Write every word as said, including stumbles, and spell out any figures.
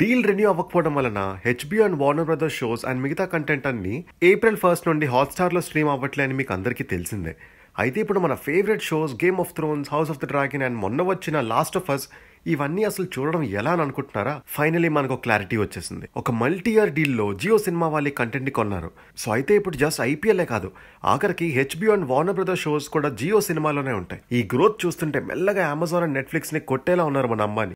Deal renew అవ్వకపోవడం వలన HBO and Warner Brothers shows and మిగతా కంటెంట్ అన్ని ఏప్రిల్ ఫస్ట్ నుండి హాట్స్టార్లో స్ట్రీమ్ అవ్వట్లే అని మీకు అందరికీ తెలిసిందే. అయితే ఇప్పుడు మన favourite shows Game of Thrones, House of the Dragon and మొన్న వచ్చిన లాస్ట్ ఆఫ్ అస్ ఇవన్నీ అసలు చూడడం ఎలా అని అనుకుంటున్నారా? ఫైనలీ మనకు క్లారిటీ వచ్చేసింది. ఒక మల్టీ ఇయర్ డీల్లో జియో సినిమా వాళ్ళు కంటెంట్ని కొన్నారు. సో అయితే ఇప్పుడు జస్ట్ ఐపీఎల్ కాదు, ఆఖరికి HBO and Warner Brothers shows కూడా జియో సినిమాలోనే ఉంటాయి. ఈ గ్రోత్ చూస్తుంటే మెల్లగా అమెజాన్ అండ్ నెట్ఫ్లిక్స్ ని కొట్టేలా ఉన్నారు మన అంబానీ.